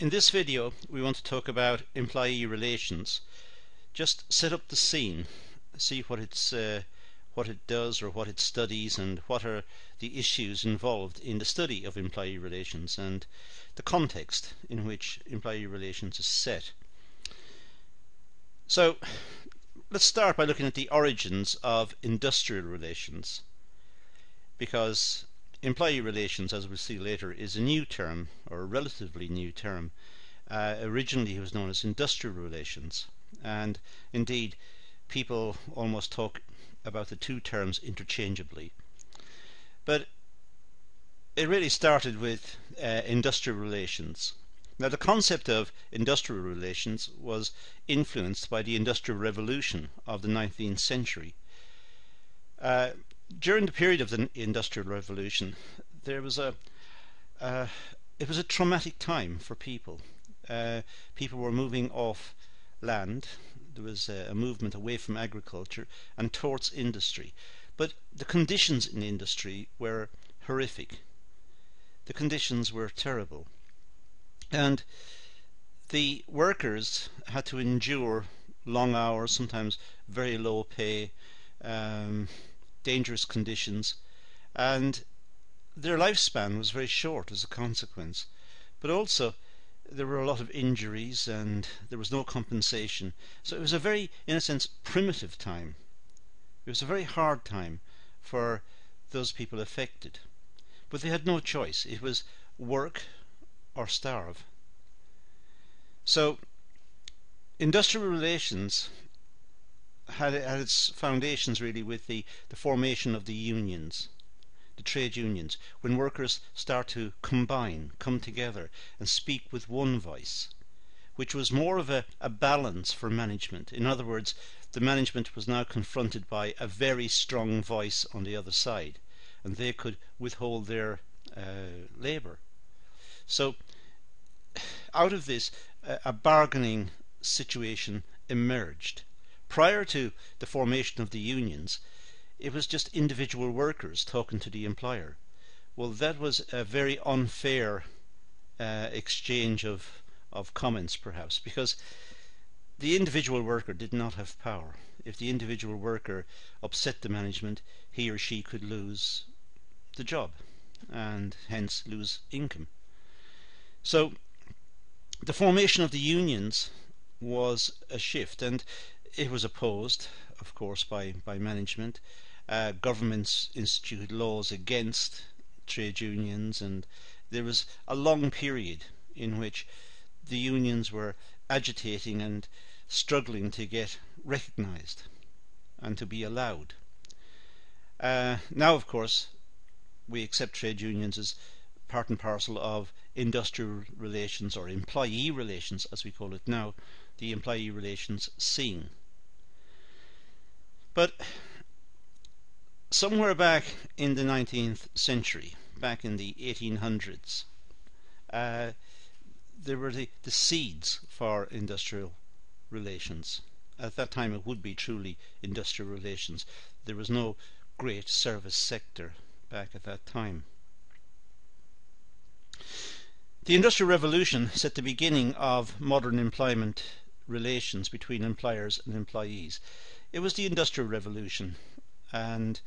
In this video we want to talk about employee relations. Just set up the scene, see what it does or what it studies and what are the issues involved in the study of employee relations and the context in which employee relations is set. So let's start by looking at the origins of industrial relations, because employee relations, as we'll see later, is a new term, or a relatively new term. Originally it was known as industrial relations, and indeed people almost talk about the two terms interchangeably. But it really started with industrial relations. Now the concept of industrial relations was influenced by the Industrial Revolution of the 19th century. During the period of the Industrial Revolution, there was it was a traumatic time for people. People were moving off land. There was a movement away from agriculture and towards industry. But the conditions in industry were horrific. The conditions were terrible, and the workers had to endure long hours, sometimes very low pay, dangerous conditions, and their lifespan was very short as a consequence. But also there were a lot of injuries and there was no compensation, so it was a very, in a sense, primitive time. It was a very hard time for those people affected, but they had no choice. It was work or starve. So industrial relations had its foundations really with the formation of the unions, the trade unions, when workers start to combine, come together and speak with one voice, which was more of a balance for management. In other words, the management was now confronted by a very strong voice on the other side, and they could withhold their labor. So out of this a bargaining situation emerged. Prior to the formation of the unions, it was just individual workers talking to the employer. Well, that was a very unfair exchange of comments, perhaps, because the individual worker did not have power. If the individual worker upset the management, he or she could lose the job and hence lose income. So the formation of the unions was a shift, and it was opposed, of course, by management. Governments instituted laws against trade unions, and there was a long period in which the unions were agitating and struggling to get recognized and to be allowed. Now, of course, we accept trade unions as part and parcel of industrial relations, or employee relations as we call it now, the employee relations scene. But somewhere back in the 19th century, back in the 1800s, there were the seeds for industrial relations. At that time it would be truly industrial relations. There was no great service sector back at that time. The Industrial Revolution set the beginning of modern employment relations between employers and employees. It was the Industrial Revolution, and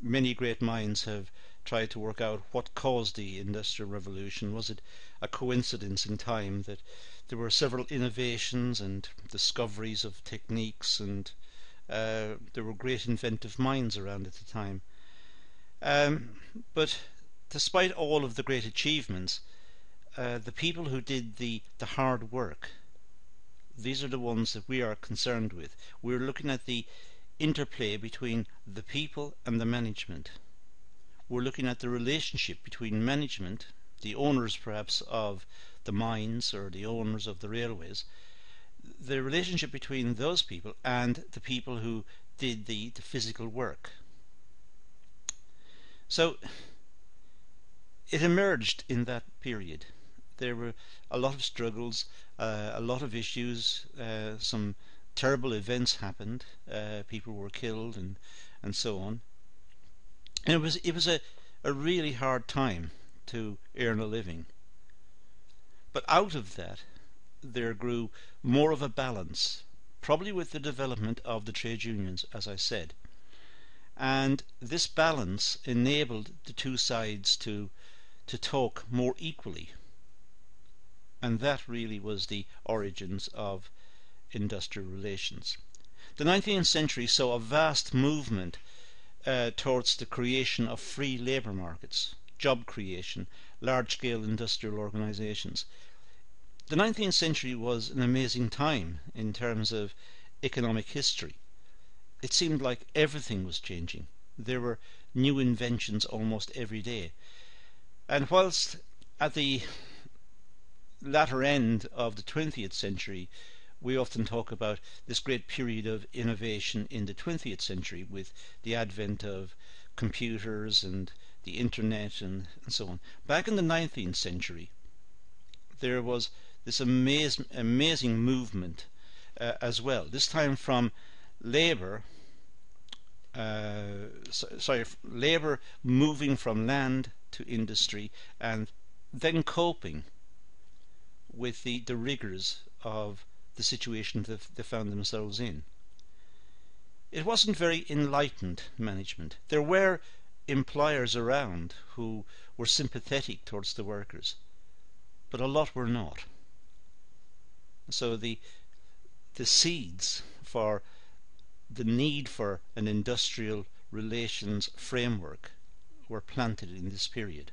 many great minds have tried to work out what caused the Industrial Revolution. Was it a coincidence in time that there were several innovations and discoveries of techniques, and there were great inventive minds around at the time? But despite all of the great achievements, the people who did the hard work, these are the ones that we are concerned with. We're looking at the interplay between the people and the management. We're looking at the relationship between management, the owners perhaps of the mines or the owners of the railways, the relationship between those people and the people who did the physical work. So it emerged in that period. There were a lot of struggles, a lot of issues, some terrible events happened, people were killed and so on. And it was a really hard time to earn a living. But out of that there grew more of a balance, probably with the development of the trade unions, as I said. And this balance enabled the two sides to talk more equally. And that really was the origins of industrial relations. The 19th century saw a vast movement towards the creation of free labour markets, job creation, large-scale industrial organisations. The 19th century was an amazing time in terms of economic history. It seemed like everything was changing. There were new inventions almost every day. And whilst at the latter end of the 20th century, we often talk about this great period of innovation in the 20th century with the advent of computers and the internet and so on. Back in the 19th century, there was this amazing movement as well, this time from labour moving from land to industry and then coping with the rigours of the situation that they found themselves in. It wasn't very enlightened management. There were employers around who were sympathetic towards the workers, but a lot were not. So the seeds for the need for an industrial relations framework were planted in this period.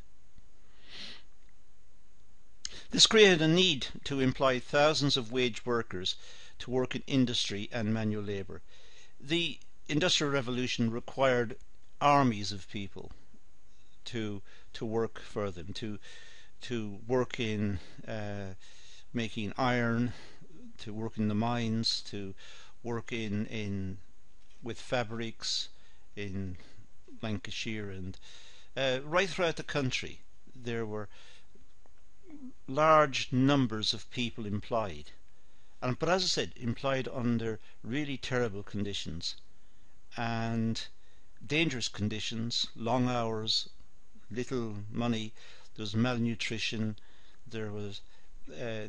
This created a need to employ thousands of wage workers to work in industry and manual labour. The Industrial Revolution required armies of people to work for them, to work in making iron, to work in the mines, to work with fabrics in Lancashire and right throughout the country. There were large numbers of people employed, but as I said, employed under really terrible conditions and dangerous conditions, long hours, little money, there was malnutrition, there was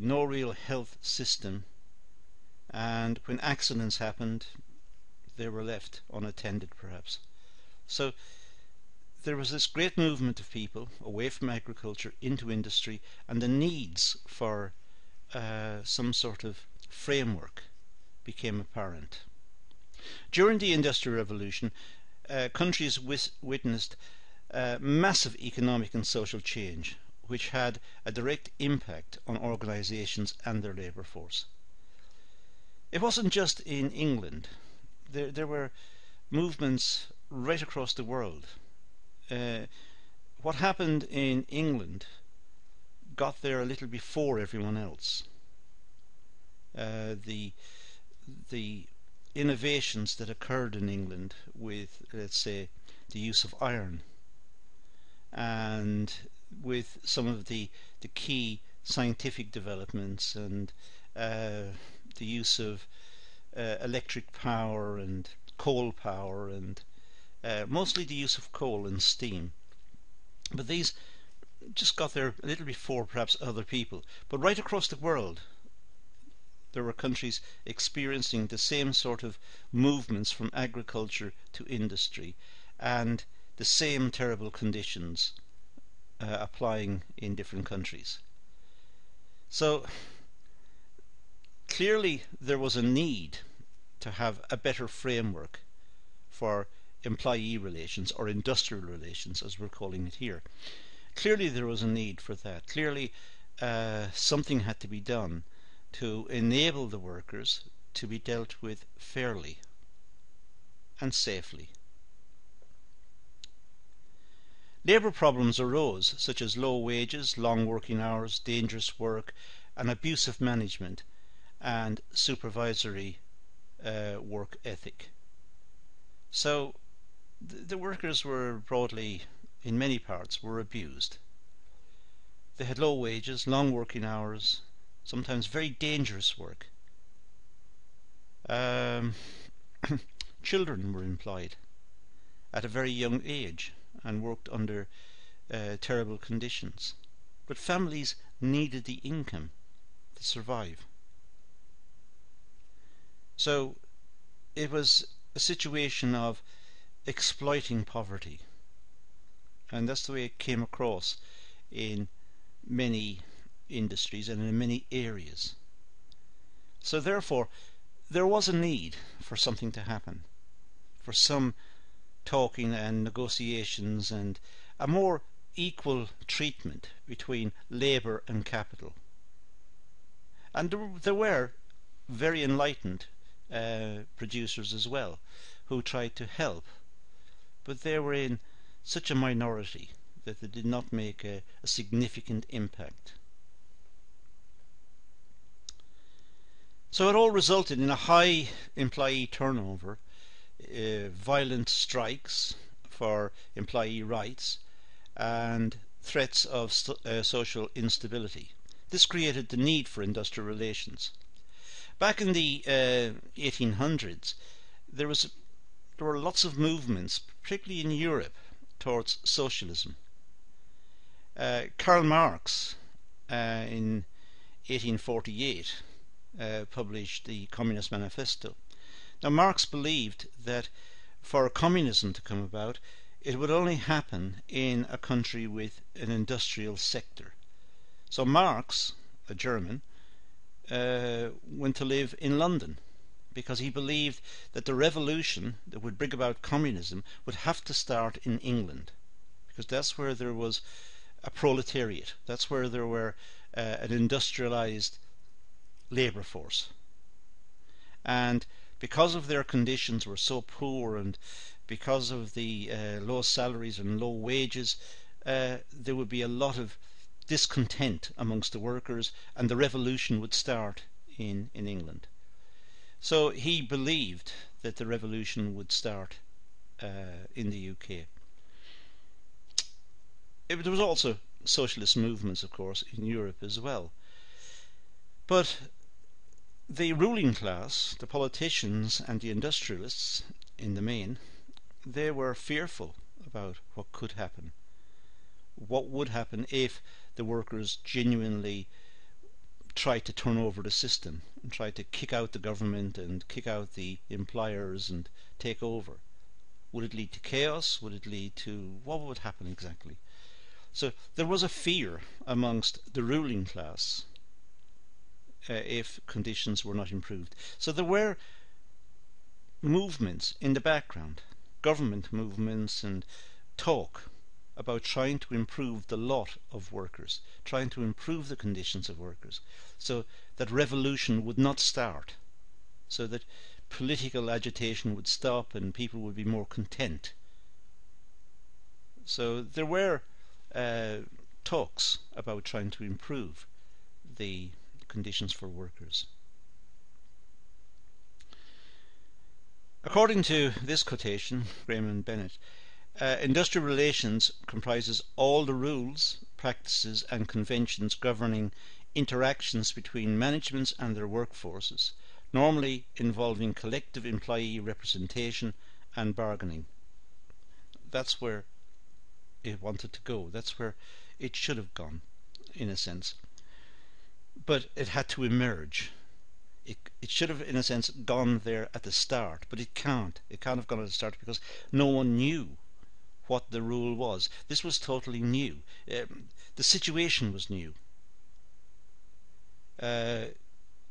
no real health system, and when accidents happened they were left unattended perhaps. So there was this great movement of people away from agriculture into industry and the needs for some sort of framework became apparent. During the Industrial Revolution, countries witnessed massive economic and social change which had a direct impact on organisations and their labour force. It wasn't just in England. There were movements right across the world. What happened in England got there a little before everyone else. The innovations that occurred in England with, let's say, the use of iron and with some of the key scientific developments and the use of electric power and coal power and mostly the use of coal and steam, but these just got there a little before perhaps other people. But right across the world there were countries experiencing the same sort of movements from agriculture to industry and the same terrible conditions applying in different countries. So clearly there was a need to have a better framework for employee relations, or industrial relations as we're calling it here. Clearly there was a need for that. Clearly something had to be done to enable the workers to be dealt with fairly and safely. Labour problems arose such as low wages, long working hours, dangerous work and abusive management and supervisory work ethic. So the workers were broadly, in many parts, were abused. They had low wages, long working hours, sometimes very dangerous work. Children were employed at a very young age and worked under terrible conditions. But families needed the income to survive. So it was a situation of exploiting poverty, and that's the way it came across in many industries and in many areas. So therefore there was a need for something to happen, for some talking and negotiations and a more equal treatment between labour and capital. And there were very enlightened producers as well who tried to help, but they were in such a minority that they did not make a significant impact. So it all resulted in a high employee turnover, violent strikes for employee rights, and threats of social instability. This created the need for industrial relations. Back in the 1800s, there were lots of movements, particularly in Europe, towards socialism. Karl Marx, in 1848, published the Communist Manifesto. Now, Marx believed that for communism to come about, it would only happen in a country with an industrial sector. So Marx, a German, went to live in London, because he believed that the revolution that would bring about communism would have to start in England, because that's where there was a proletariat, that's where there were an industrialized labor force. And because of their conditions were so poor, and because of the low salaries and low wages, there would be a lot of discontent amongst the workers, and the revolution would start in England. So he believed that the revolution would start in the UK. There was also socialist movements, of course, in Europe as well. But the ruling class, the politicians and the industrialists in the main, they were fearful about what could happen, what would happen if the workers genuinely tried to turn over the system and tried to kick out the government and kick out the employers and take over. Would it lead to chaos? Would it lead to... what would happen exactly? So there was a fear amongst the ruling class if conditions were not improved. So there were movements in the background, government movements and talk about trying to improve the lot of workers, trying to improve the conditions of workers, so that revolution would not start, so that political agitation would stop and people would be more content. So there were talks about trying to improve the conditions for workers. According to this quotation, Graham and Bennett, industrial relations comprises all the rules, practices and conventions governing interactions between managements and their workforces, normally involving collective employee representation and bargaining. That's where it wanted to go. That's where it should have gone, in a sense. But it had to emerge. It should have, in a sense, gone there at the start, but it can't. It can't have gone at the start because no one knew what the rule was. This was totally new. The situation was new.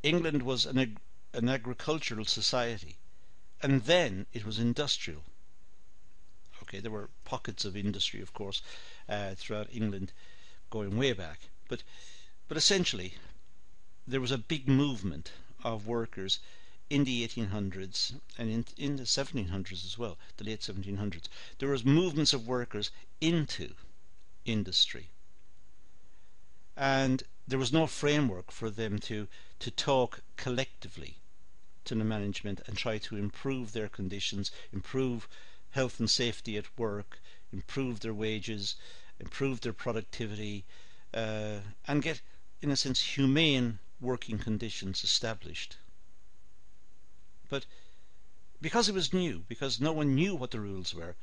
England was an agricultural society, and then it was industrial. Okay, there were pockets of industry, of course, throughout England going way back, but essentially there was a big movement of workers in the 1800s and in the 1700s as well, the late 1700s. There was movements of workers into industry, and there was no framework for them to talk collectively to the management and try to improve their conditions, improve health and safety at work, improve their wages, improve their productivity, and get, in a sense, humane working conditions established. But because it was new, because no one knew what the rules were,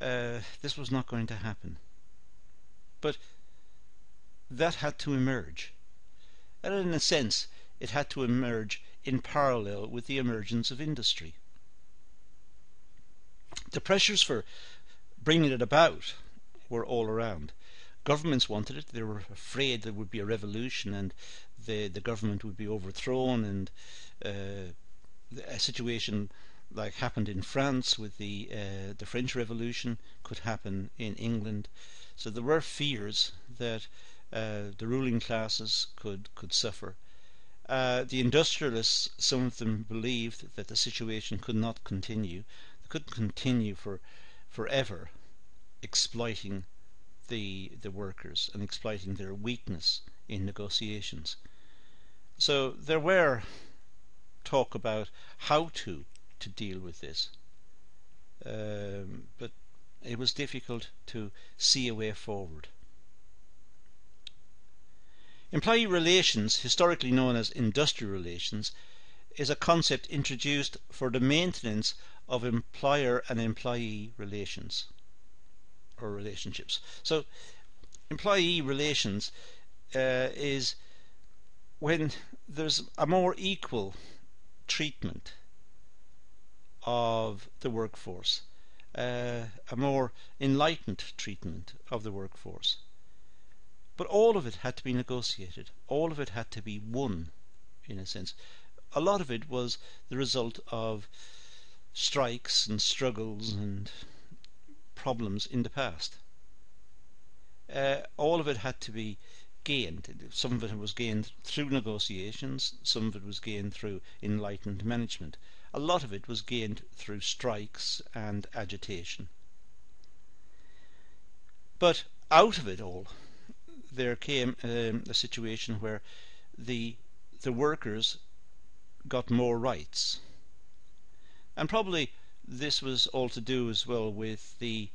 this was not going to happen. But that had to emerge. And in a sense, it had to emerge in parallel with the emergence of industry. The pressures for bringing it about were all around. Governments wanted it. They were afraid there would be a revolution and the government would be overthrown, and a situation like happened in France with the French Revolution could happen in England. So there were fears that the ruling classes could suffer. The industrialists, some of them believed that the situation could not continue. They couldn't continue forever exploiting the workers and exploiting their weakness in negotiations. So there were talk about how to deal with this, but it was difficult to see a way forward. Employee relations, historically known as industrial relations, is a concept introduced for the maintenance of employer and employee relations or relationships. So employee relations is when there's a more equal treatment of the workforce, a more enlightened treatment of the workforce. But all of it had to be negotiated, all of it had to be won, in a sense. A lot of it was the result of strikes and struggles and problems in the past. All of it had to be gained. Some of it was gained through negotiations, some of it was gained through enlightened management. A lot of it was gained through strikes and agitation. But out of it all, there came a situation where the workers got more rights. And probably this was all to do as well with the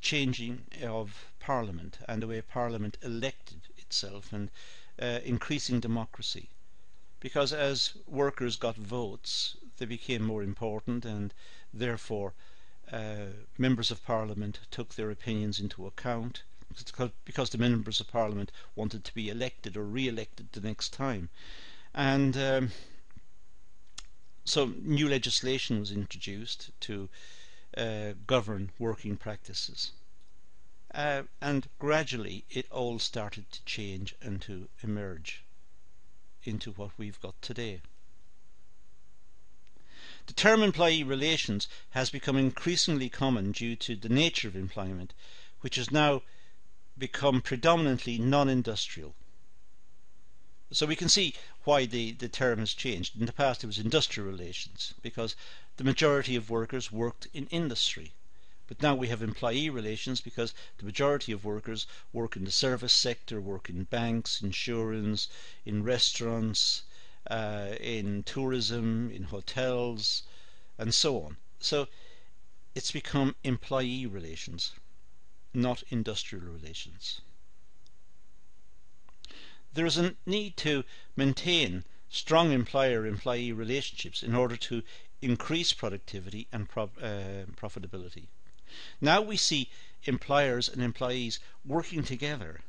changing of Parliament and the way Parliament elected itself, and increasing democracy. Because as workers got votes, they became more important, and therefore members of Parliament took their opinions into account, because the members of Parliament wanted to be elected or re-elected the next time. And so new legislation was introduced to govern working practices, and gradually it all started to change and to emerge into what we've got today. The term employee relations has become increasingly common due to the nature of employment, which has now become predominantly non-industrial. So we can see why the term has changed. In the past it was industrial relations, because the majority of workers worked in industry. But now we have employee relations, because the majority of workers work in the service sector, work in banks, insurance, in restaurants, in tourism, in hotels, and so on. So it's become employee relations, not industrial relations. There is a need to maintain strong employer-employee relationships in order to increase productivity and profitability. Now we see employers and employees working together,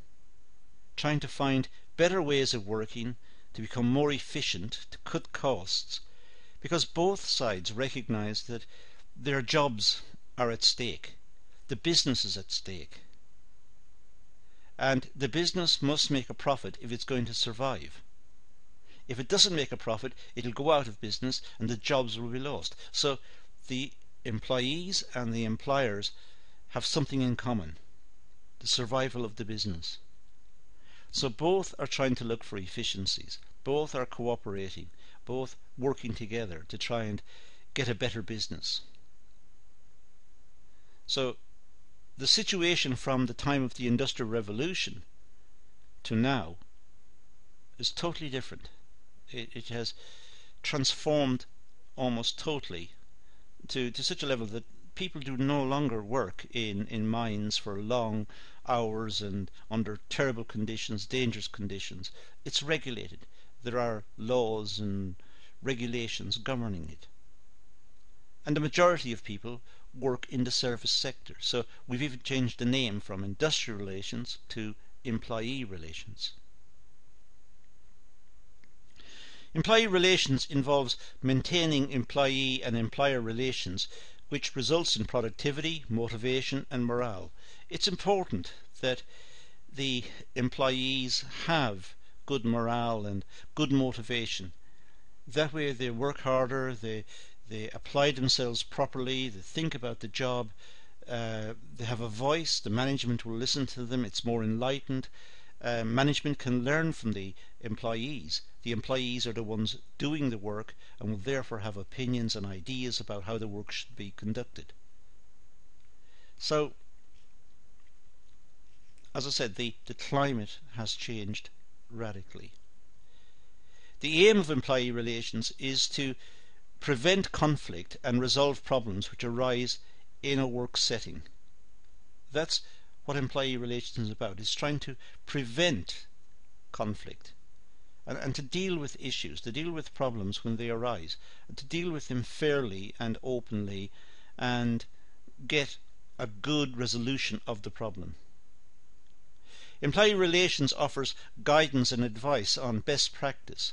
trying to find better ways of working, to become more efficient, to cut costs, because both sides recognize that their jobs are at stake, the business is at stake. And the business must make a profit if it's going to survive. If it doesn't make a profit, it'll go out of business and the jobs will be lost. So the employees and the employers have something in common: the survival of the business. So both are trying to look for efficiencies, both are cooperating, both working together to try and get a better business. So the situation from the time of the Industrial Revolution to now is totally different. It has transformed almost totally to such a level that people do no longer work in mines for long hours and under terrible conditions, dangerous conditions. It's regulated. There are laws and regulations governing it. And the majority of people work in the service sector. So we've even changed the name from industrial relations to employee relations. Employee relations involves maintaining employee and employer relations, which results in productivity, motivation and morale. It's important that the employees have good morale and good motivation. That way they work harder, they apply themselves properly, they think about the job, they have a voice, the management will listen to them, it's more enlightened. Management can learn from the employees. The employees are the ones doing the work and will therefore have opinions and ideas about how the work should be conducted. So, as I said, the climate has changed radically. The aim of employee relations is to prevent conflict and resolve problems which arise in a work setting. That's what employee relations is about. It's trying to prevent conflict and to deal with issues, to deal with problems when they arise, and to deal with them fairly and openly and get a good resolution of the problem. Employee relations offers guidance and advice on best practice,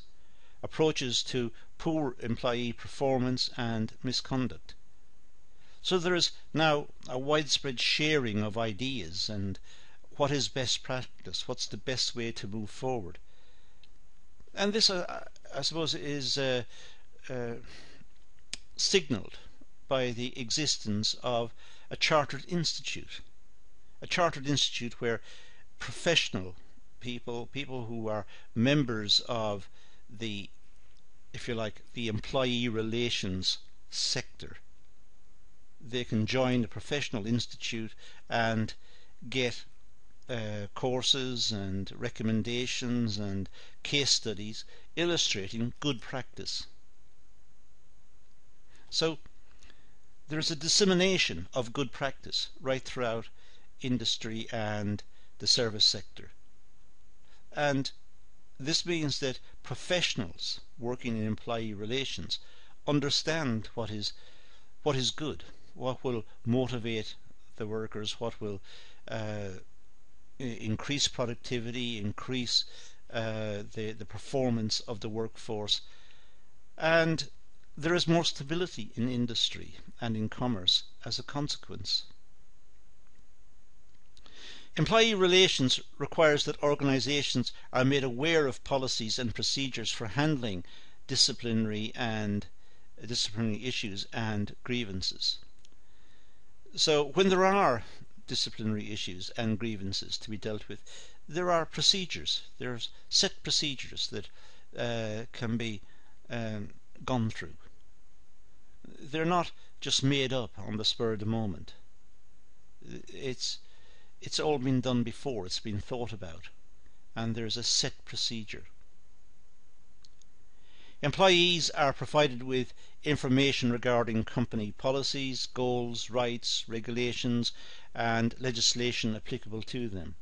approaches to poor employee performance and misconduct. So there is now a widespread sharing of ideas and what is best practice, what's the best way to move forward. And this, I suppose, is signalled by the existence of a chartered institute where professional people, people who are members of the, if you like, the employee relations sector, they can join a professional institute and get courses and recommendations and case studies illustrating good practice. So there is a dissemination of good practice right throughout industry and the service sector. And this means that professionals working in employee relations understand what is good, what will motivate the workers, what will increase productivity, increase the performance of the workforce. And there is more stability in industry and in commerce as a consequence. Employee relations requires that organizations are made aware of policies and procedures for handling disciplinary issues and grievances. So when there are disciplinary issues and grievances to be dealt with, there are procedures, there's set procedures that can be gone through. They're not just made up on the spur of the moment. It's all been done before, it's been thought about, and there's a set procedure. Employees are provided with information regarding company policies, goals, rights, regulations and legislation applicable to them.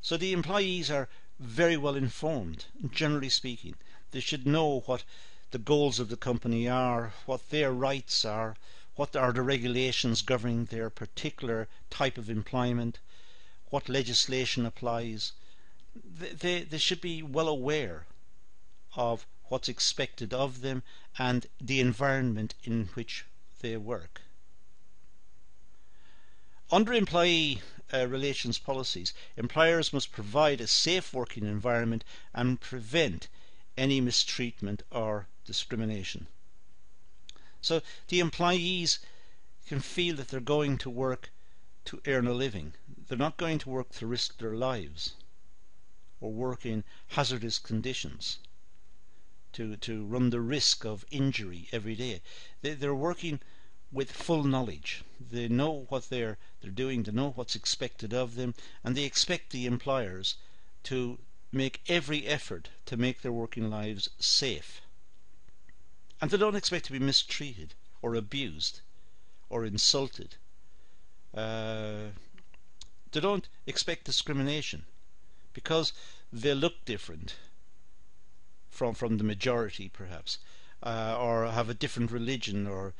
So the employees are very well informed, generally speaking. They should know what the goals of the company are, what their rights are, what are the regulations governing their particular type of employment, what legislation applies. They should be well aware of what's expected of them and the environment in which they work. Under employee relations policies, employers must provide a safe working environment and prevent any mistreatment or discrimination. So the employees can feel that they're going to work to earn a living. They're not going to work to risk their lives or work in hazardous conditions, to run the risk of injury every day. They're working with full knowledge. They know what they're doing, they know what's expected of them, and they expect the employers to make every effort to make their working lives safe. And they don't expect to be mistreated or abused or insulted. They don't expect discrimination because they look different from the majority, perhaps, or have a different religion, or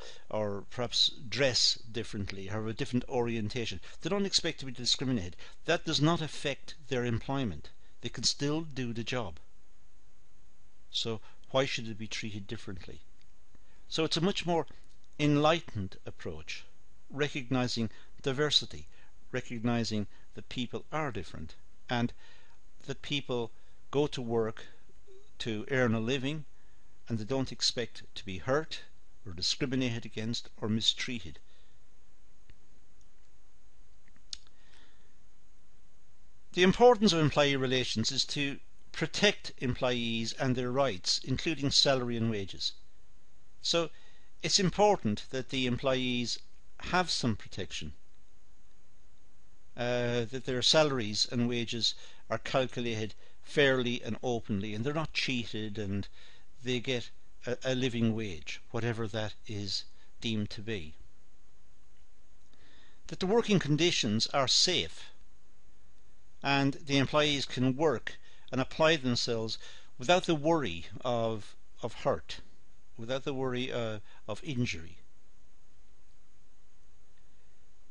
perhaps dress differently, have a different orientation. They don't expect to be discriminated. That does not affect their employment. They can still do the job. So why should they be treated differently? So it's a much more enlightened approach, recognizing diversity, recognizing that people are different, and that people go to work to earn a living, and they don't expect to be hurt or discriminated against or mistreated. The importance of employee relations is to protect employees and their rights, including salary and wages. So it's important that the employees have some protection, that their salaries and wages are calculated fairly and openly, and they're not cheated, and they get a living wage, whatever that is deemed to be. That the working conditions are safe, and the employees can work and apply themselves without the worry of hurt, without the worry of injury.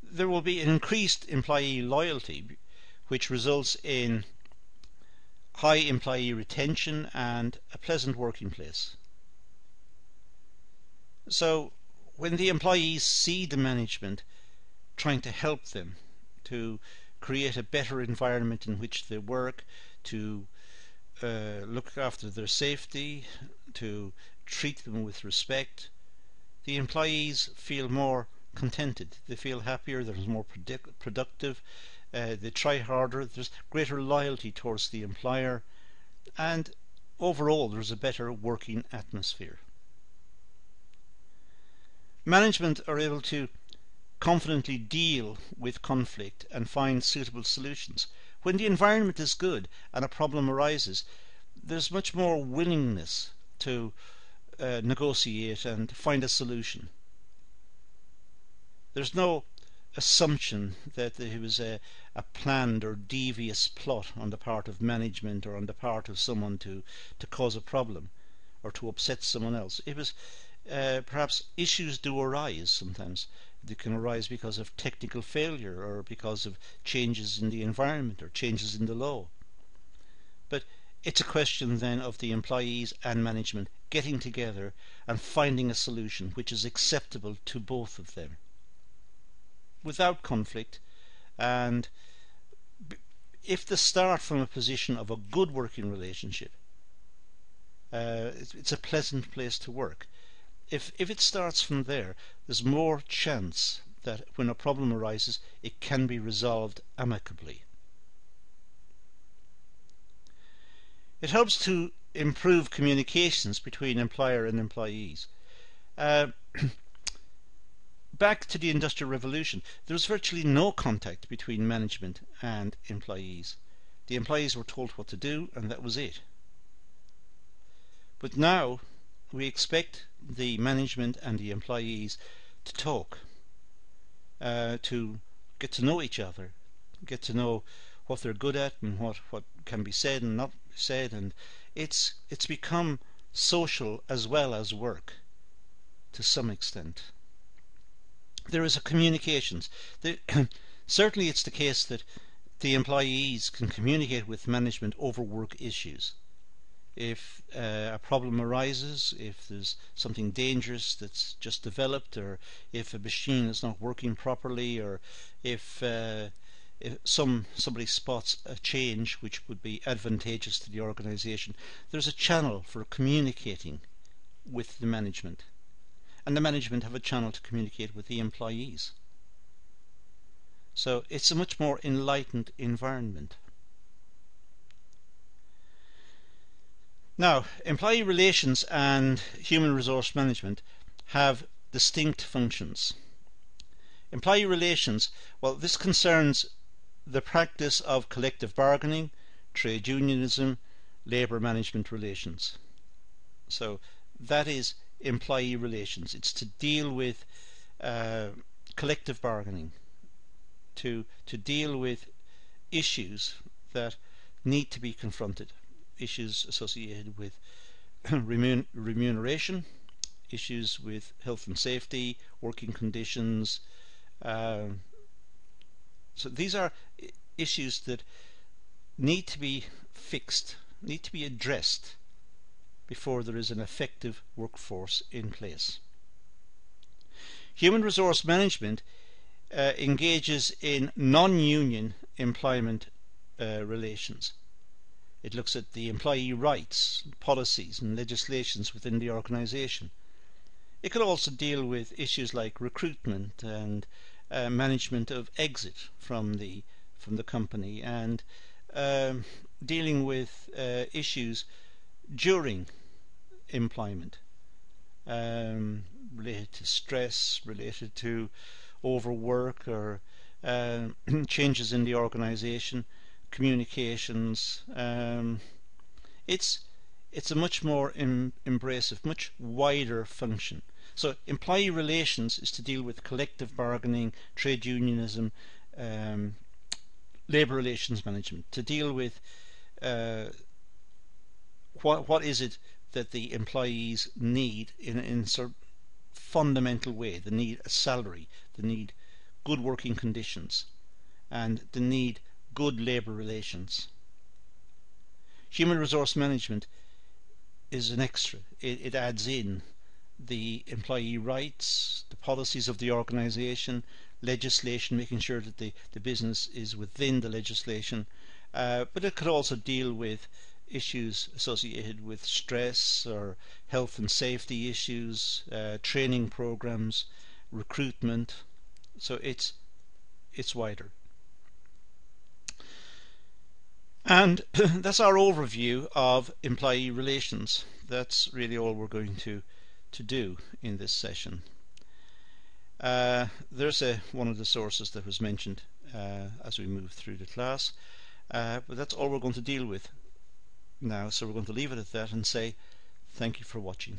There will be an increased employee loyalty, which results in high employee retention and a pleasant working place. So when the employees see the management trying to help them to create a better environment in which they work, to look after their safety, to treat them with respect, the employees feel more contented, they feel happier, they're more productive, they try harder, there's greater loyalty towards the employer, and overall there's a better working atmosphere. Management are able to confidently deal with conflict and find suitable solutions. When the environment is good and a problem arises, there's much more willingness to negotiate and find a solution. There's no assumption that there was a planned or devious plot on the part of management or on the part of someone to cause a problem or to upset someone else. It was perhaps issues do arise sometimes. They can arise because of technical failure or because of changes in the environment or changes in the law. But it's a question then of the employees and management getting together and finding a solution which is acceptable to both of them, without conflict, and if they start from a position of a good working relationship, it's a pleasant place to work. If it starts from there, there's more chance that when a problem arises, it can be resolved amicably. It helps to improve communications between employer and employees. Back to the Industrial Revolution, there was virtually no contact between management and employees. The employees were told what to do, and that was it. But now we expect the management and the employees to talk, to get to know each other, get to know what they're good at and what can be said and not said, and it's become social as well as work to some extent. There is a communications. Certainly it's the case that the employees can communicate with management over work issues. If a problem arises, if there's something dangerous that's just developed, or if a machine is not working properly, or if somebody spots a change which would be advantageous to the organization, there's a channel for communicating with the management, and the management have a channel to communicate with the employees. So it's a much more enlightened environment. Now, employee relations and human resource management have distinct functions. Employee relations, well, this concerns the practice of collective bargaining, trade unionism, labor management relations. So that is employee relations. It's to deal with collective bargaining, to deal with issues that need to be confronted, issues associated with remuneration, issues with health and safety, working conditions. So these are issues that need to be fixed, need to be addressed before there is an effective workforce in place. Human resource management engages in non-union employment relations. It looks at the employee rights, policies and legislations within the organization. It can also deal with issues like recruitment and management of exit from the company, and dealing with issues during employment, related to stress, related to overwork, or changes in the organization, communications. It's a much more embracive, much wider function. So employee relations is to deal with collective bargaining, trade unionism, labor relations management, to deal with what is it that the employees need in sort of fundamental way. They need a salary, they need good working conditions, and they need good labor relations. Human resource management is an extra. It adds in the employee rights, the policies of the organization, legislation, making sure that the business is within the legislation, but it could also deal with issues associated with stress or health and safety issues, training programs, recruitment. So it's wider. And that's our overview of employee relations. That's really all we're going to do in this session. There's one of the sources that was mentioned as we move through the class, but that's all we're going to deal with now, so we're going to leave it at that and say thank you for watching.